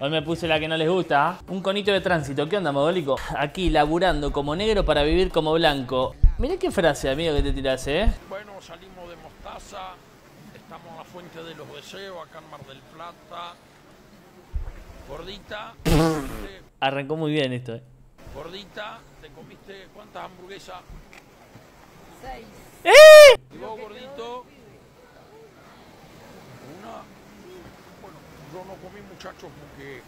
Hoy me puse la que no les gusta. Un conito de tránsito. ¿Qué onda, Mogólico? Aquí, laburando como negro para vivir como blanco. Mirá qué frase, amigo, que te tirás, ¿eh? Bueno, salimos de Mostaza. Estamos en la Fuente de los Deseos, acá en Mar del Plata. Gordita. Arrancó muy bien esto, ¿eh? Gordita, ¿te comiste cuántas hamburguesas? 6. ¿Eh? ¿Y vos, gordito? Yo no comí, muchachos, porque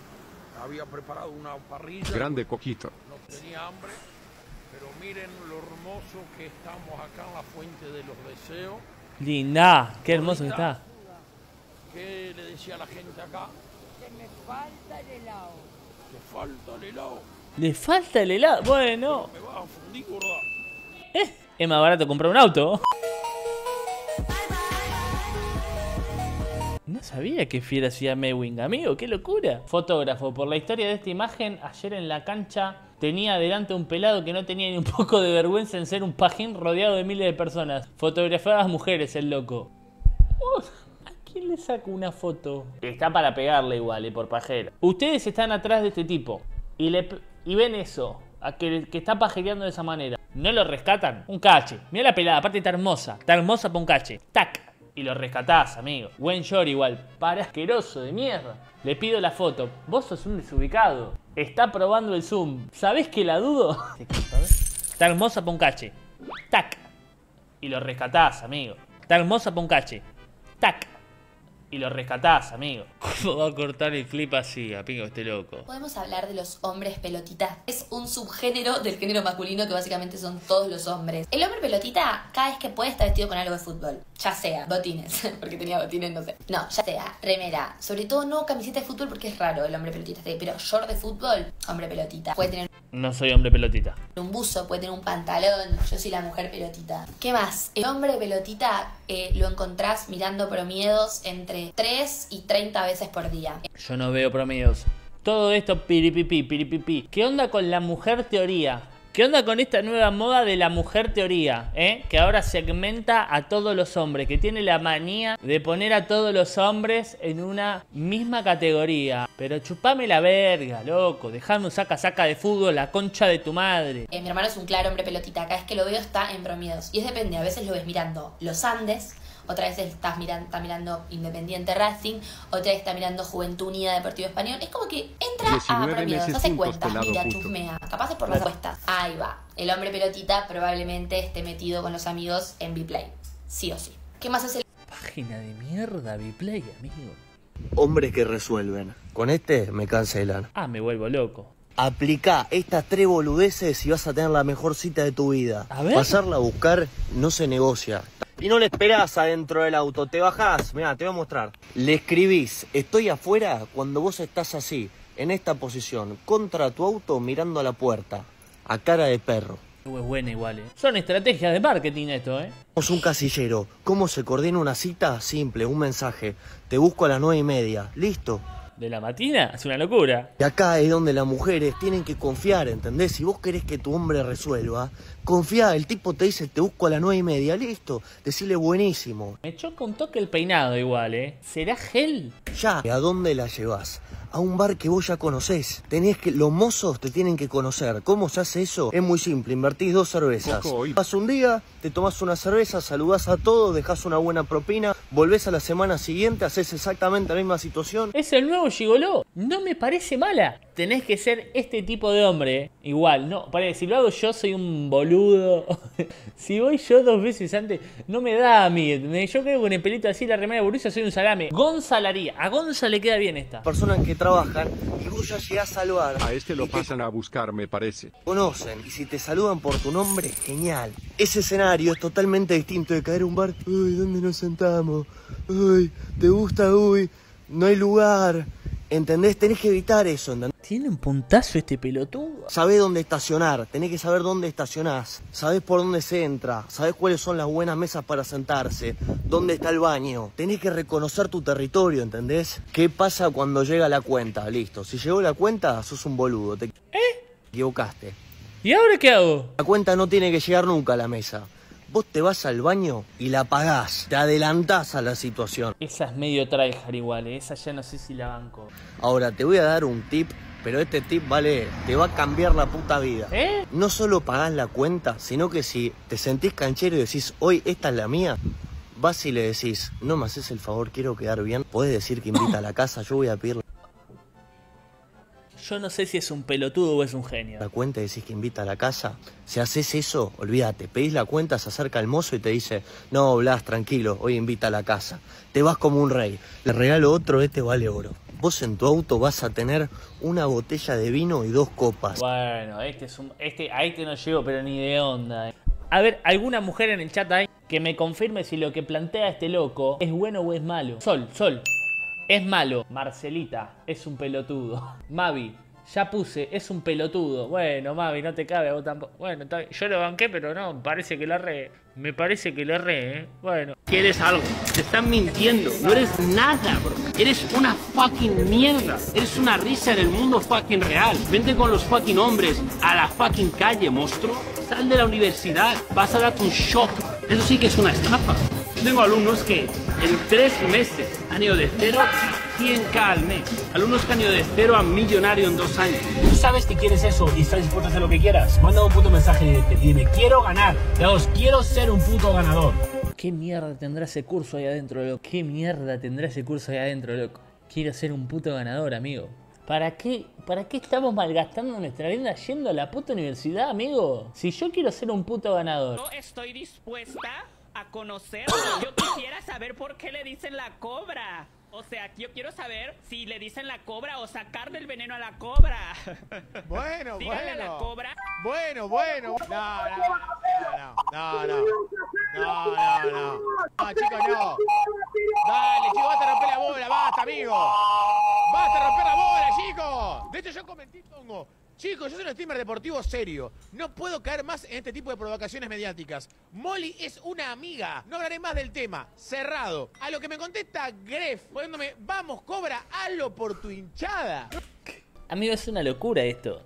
había preparado una parrilla. Grande coquito. No tenía hambre, pero miren lo hermoso que estamos acá en la Fuente de los Deseos. Linda, qué hermoso que está. ¿Qué le decía la gente acá? Que me falta el helado. ¿Te falta el helado? ¿Le falta el helado? Bueno. Pero me vas a fundir, gorda. Es más barato comprar un auto. No sabía que fiera hacía Mewing, amigo, qué locura. Fotógrafo, por la historia de esta imagen, ayer en la cancha tenía adelante un pelado que no tenía ni un poco de vergüenza en ser un pajín rodeado de miles de personas. Fotografadas mujeres, el loco. ¿A quién le saco una foto? Está para pegarle igual, y por pajero. Ustedes están atrás de este tipo y ven eso, que está pajereando de esa manera. ¿No lo rescatan? Un cache. Mirá la pelada, aparte está hermosa. Está hermosa para un cache. ¡Tac! Y lo rescatás, amigo. Buen short igual. Para asqueroso de mierda. Le pido la foto. Vos sos un desubicado. Está probando el zoom. ¿Sabés que la dudo? Está hermosa pa' un cache. Tac. Y lo rescatás, amigo. Está hermosa pa' un cache. Tac. Y lo rescatás, amigo. ¿Cómo va a cortar el clip así, amigo? Este loco. Podemos hablar de los hombres pelotita. Es un subgénero del género masculino que básicamente son todos los hombres. El hombre pelotita, cada vez que puede, está vestido con algo de fútbol. Ya sea botines, porque tenía botines, no sé. No, ya sea remera. Sobre todo no camiseta de fútbol porque es raro el hombre pelotita. Pero short de fútbol, hombre pelotita. Puede tener... No soy hombre pelotita. Un buzo, puede tener un pantalón. Yo soy la mujer pelotita. ¿Qué más? El hombre pelotita lo encontrás mirando promedios entre 3 y 30 veces por día. Yo no veo promedios. Todo esto piripipi, piripipi. ¿Qué onda con la mujer teoría? ¿Qué onda con esta nueva moda de la mujer teoría? Que ahora segmenta a todos los hombres. Que tiene la manía de poner a todos los hombres en una misma categoría. Pero chupame la verga, loco. Dejame un saca de fútbol, la concha de tu madre. Mi hermano es un claro hombre pelotita. Cada vez que lo veo está en promedios. Y es depende. A veces lo ves mirando los Andes. Otra vez está mirando Independiente Racing, otra vez está mirando Juventud Unida Deportivo Español. Es como que entra a promedios, hace cuentas, mira, chusmea. Capaz es por las apuestas. Ahí va. El hombre pelotita probablemente esté metido con los amigos en Bplay. Sí o sí. ¿Qué más hace? Página de mierda, Bplay, amigo. Hombres que resuelven. Con este me cancelan. Ah, me vuelvo loco. Aplicá estas 3 boludeces y vas a tener la mejor cita de tu vida. A ver. Pasarla a buscar no se negocia. Y no le esperás adentro del auto, te bajás, mirá, te voy a mostrar. Le escribís, estoy afuera cuando vos estás así, en esta posición, contra tu auto mirando a la puerta, a cara de perro. Es buena igual, Son estrategias de marketing esto, Somos un casillero, ¿cómo se coordina una cita? Simple, un mensaje, te busco a las 9:30, listo. ¿De la matina? Es una locura. Y acá es donde las mujeres tienen que confiar, ¿entendés? Si vos querés que tu hombre resuelva, confía, el tipo te dice, te busco a las 9:30, listo. Decile buenísimo. Me choca un toque el peinado igual, ¿Será gel? Ya. ¿A dónde la llevas? A un bar que vos ya conocés. Los mozos te tienen que conocer. ¿Cómo se hace eso? Es muy simple, invertís 2 cervezas. Vas un día, te tomás una cerveza, saludás a todos, dejás una buena propina, volvés a la semana siguiente, haces exactamente la misma situación. Es el nuevo gigoló. No me parece mala. Tenés que ser este tipo de hombre, Igual, no, si lo hago yo soy un boludo. Si voy yo 2 veces antes, no me da a mí. Yo creo que con el pelito así, la remera de Borussia, soy un salame. Gonzalaría. A Gonza le queda bien esta. Personas que trabajan y vos ya llegás a saludar. A este lo pasan a buscar, me parece. Conocen y si te saludan por tu nombre, genial. Ese escenario es totalmente distinto de caer a un bar. Uy, ¿dónde nos sentamos? Uy, ¿te gusta? Uy, no hay lugar. ¿Entendés? Tenés que evitar eso, ¿entendés? Tiene un puntazo este pelotudo. Sabés dónde estacionar, tenés que saber dónde estacionás. Sabés por dónde se entra, sabés cuáles son las buenas mesas para sentarse, dónde está el baño. Tenés que reconocer tu territorio, ¿entendés? ¿Qué pasa cuando llega la cuenta? Listo, si llegó la cuenta, sos un boludo. Te equivocaste. ¿Y ahora qué hago? La cuenta no tiene que llegar nunca a la mesa. Vos te vas al baño y la apagás, te adelantás a la situación. Esa es medio tryhard igual, esa ya no sé si la banco. Ahora, te voy a dar un tip, pero este tip, vale, te va a cambiar la puta vida. ¿Eh? No solo pagás la cuenta, sino que si te sentís canchero y decís, hoy esta es la mía, vas y le decís, no me haces el favor, quiero quedar bien. Podés decir que invita a la casa, yo voy a pedirle. Yo no sé si es un pelotudo o es un genio. La cuenta y decís que invita a la casa. Si haces eso, olvídate. Pedís la cuenta, se acerca el mozo y te dice, no, Blas, tranquilo, hoy invita a la casa. Te vas como un rey. Le regalo otro, este vale oro. Vos en tu auto vas a tener una botella de vino y 2 copas. Bueno, a este no llego, pero ni de onda. A ver, alguna mujer en el chat hay que me confirme si lo que plantea este loco es bueno o es malo. Sol. Es malo. Marcelita, es un pelotudo. Mavi, ya puse, es un pelotudo. Bueno, Mavi, no te cabe, vos tampoco. Bueno, yo lo banqué, pero no, parece que la re. Me parece que la re, Bueno. Eres algo, te están mintiendo. No eres nada, bro. Eres una fucking mierda. Eres una risa en el mundo fucking real. Vente con los fucking hombres a la fucking calle, monstruo. Sal de la universidad, vas a darte un shock. Eso sí que es una estafa. Tengo alumnos que en 3 meses han ido de 0 a 100k al mes. Alumnos que han ido de 0 a millonario en 2 años. Tú sabes que quieres eso y estás dispuesto a hacer lo que quieras. Manda un puto mensaje directo y dime, quiero ganar. Dios, quiero ser un puto ganador. ¿Qué mierda tendrá ese curso ahí adentro, loco? ¿Qué mierda tendrá ese curso ahí adentro, loco? Quiero ser un puto ganador, amigo. ¿Para qué estamos malgastando nuestra vida yendo a la puta universidad, amigo? Si yo quiero ser un puto ganador. No estoy dispuesta a conocerlo. Yo quisiera saber por qué le dicen la cobra. O sea, yo quiero saber si le dicen la cobra o sacarle el veneno a la cobra. Bueno, díganle a la cobra. Bueno. No. No, chicos, no. Dale, chicos, basta romper la bola, basta, amigo. Basta romper la bola, chicos. De hecho, yo comenté, Tongo. Chicos, yo soy un streamer deportivo serio. No puedo caer más en este tipo de provocaciones mediáticas. Molly es una amiga. No hablaré más del tema. Cerrado. A lo que me contesta Gref, poniéndome, vamos, cobra, hazlo por tu hinchada. Amigo, es una locura esto.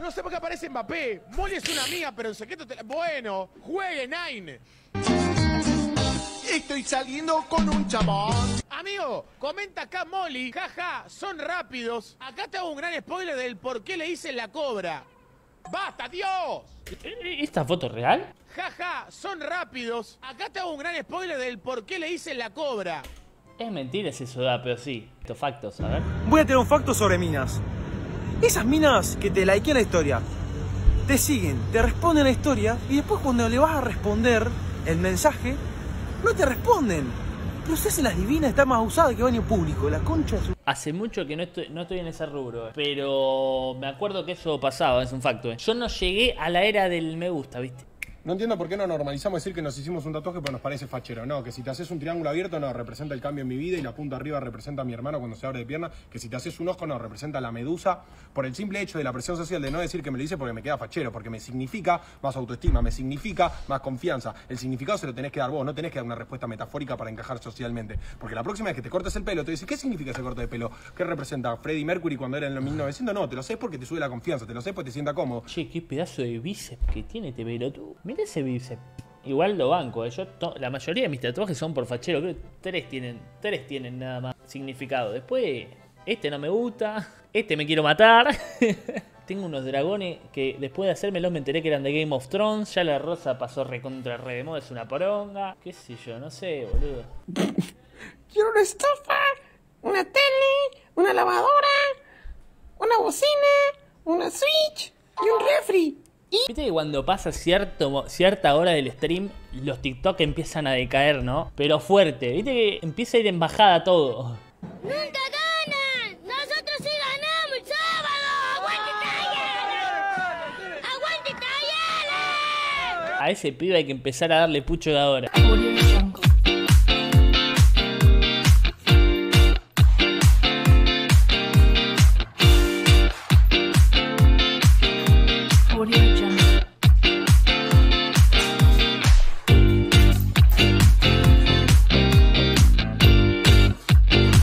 No sé por qué aparece Mbappé. Molly es una amiga, pero en secreto te... Bueno, juegue Nine. Estoy saliendo con un chabón. Amigo, comenta acá Molly. Jaja, son rápidos. Acá te hago un gran spoiler del por qué le hice la cobra. ¡Basta, Dios! ¿Esta foto es real? Jaja, son rápidos. Acá te hago un gran spoiler del por qué le hice la cobra. Es mentira ese soda, pero sí. Estos factos, a ver. Voy a tener un facto sobre minas. Esas minas que te likean la historia, te siguen, te responden la historia y después cuando le vas a responder el mensaje... No te responden. Pero usted se las divina, está más usada que baño público. La concha de su... Hace mucho que no estoy en ese rubro, pero me acuerdo que eso pasaba, es un facto. Yo no llegué a la era del me gusta, ¿viste? No entiendo por qué no normalizamos decir que nos hicimos un tatuaje porque nos parece fachero. No, que si te haces un triángulo abierto, no, representa el cambio en mi vida y la punta arriba representa a mi hermano cuando se abre de pierna. Que si te haces un ojo, no, representa a la medusa. Por el simple hecho de la presión social de no decir que me lo hice porque me queda fachero. Porque me significa más autoestima, me significa más confianza. El significado se lo tenés que dar vos, no tenés que dar una respuesta metafórica para encajar socialmente. Porque la próxima vez que te cortes el pelo, te dices, ¿qué significa ese corte de pelo? ¿Qué representa Freddie Mercury cuando era en los 1900? No, te lo sé porque te sube la confianza, te lo sé porque te sienta cómodo. Che, qué pedazo de bíceps que tiene este pelotudo. Mira ese bíceps. Igual lo banco, yo la mayoría de mis tatuajes son por fachero. Creo que 3 tienen nada más significado. Después, este no me gusta. Este me quiero matar. Tengo unos dragones que después de hacérmelos me enteré que eran de Game of Thrones. Ya la rosa pasó recontra re de moda, es una poronga. Qué sé yo, no sé, boludo. Quiero una estufa, una tele, una lavadora, una bocina, una Switch y un refri. Viste que cuando pasa cierta hora del stream, los TikTok empiezan a decaer, ¿no? Pero fuerte, viste que empieza a ir en bajada todo. ¡Nunca ganan! ¡Nosotros sí ganamos el sábado! ¡Aguante Tayana! ¡Aguante Tayana! A ese pibe hay que empezar a darle pucho de ahora.